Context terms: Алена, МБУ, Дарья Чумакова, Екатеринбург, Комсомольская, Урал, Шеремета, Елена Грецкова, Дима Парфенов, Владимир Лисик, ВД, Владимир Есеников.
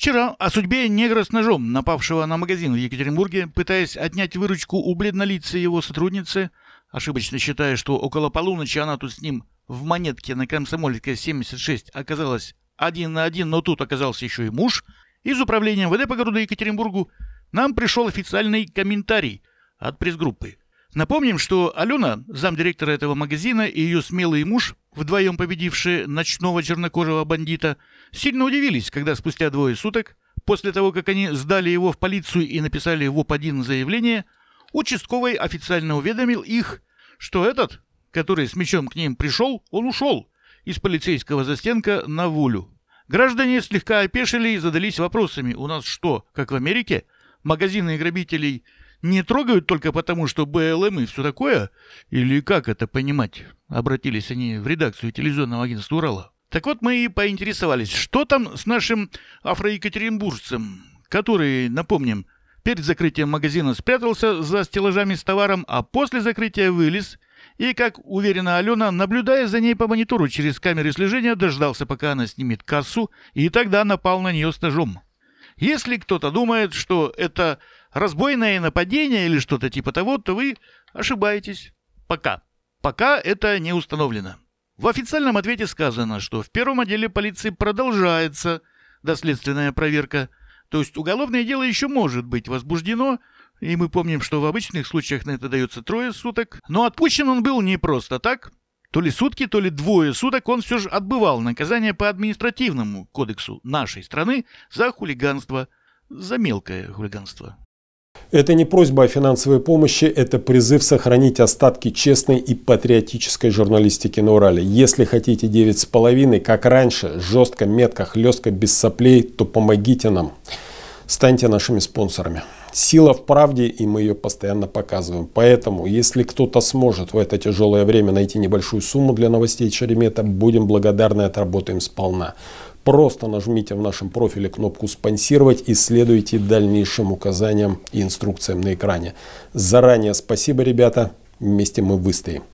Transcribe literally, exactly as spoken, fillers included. Вчера о судьбе негра с ножом, напавшего на магазин в Екатеринбурге, пытаясь отнять выручку у бледнолицей его сотрудницы, ошибочно считая, что около полуночи она тут с ним в монетке на Комсомольской семьдесят шесть оказалась один на один, но тут оказался еще и муж, из управления ВД по городу Екатеринбургу нам пришел официальный комментарий от пресс-группы. Напомним, что Алена, замдиректора этого магазина, и ее смелый муж, вдвоем победившие ночного чернокожего бандита, сильно удивились, когда спустя двое суток, после того, как они сдали его в полицию и написали в о пэ один заявление, участковый официально уведомил их, что этот, который с мечом к ним пришел, он ушел из полицейского застенка на волю. Граждане слегка опешили и задались вопросами: у нас что, как в Америке, магазины и грабителей не трогают только потому, что бэ эл эм и все такое? Или как это понимать? Обратились они в редакцию телевизионного агентства «Урала». Так вот, мы и поинтересовались, что там с нашим афроекатеринбуржцем, который, напомним, перед закрытием магазина спрятался за стеллажами с товаром, а после закрытия вылез и, как уверена Алена, наблюдая за ней по монитору через камеры слежения, дождался, пока она снимет кассу, и тогда напал на нее с ножом. Если кто-то думает, что это разбойное нападение или что-то типа того, то вы ошибаетесь. Пока. Пока это не установлено. В официальном ответе сказано, что в первом отделе полиции продолжается доследственная проверка. То есть уголовное дело еще может быть возбуждено, и мы помним, что в обычных случаях на это дается трое суток. Но отпущен он был не просто так. То ли сутки, то ли двое суток он все же отбывал наказание по административному кодексу нашей страны за хулиганство, за мелкое хулиганство. Это не просьба о финансовой помощи, это призыв сохранить остатки честной и патриотической журналистики на Урале. Если хотите девять с половиной, как раньше, жестко, метко, хлестко, без соплей, то помогите нам. Станьте нашими спонсорами. Сила в правде, и мы ее постоянно показываем. Поэтому, если кто-то сможет в это тяжелое время найти небольшую сумму для новостей Шеремета, будем благодарны и отработаем сполна. Просто нажмите в нашем профиле кнопку «Спонсировать» и следуйте дальнейшим указаниям и инструкциям на экране. Заранее спасибо, ребята. Вместе мы выстоим.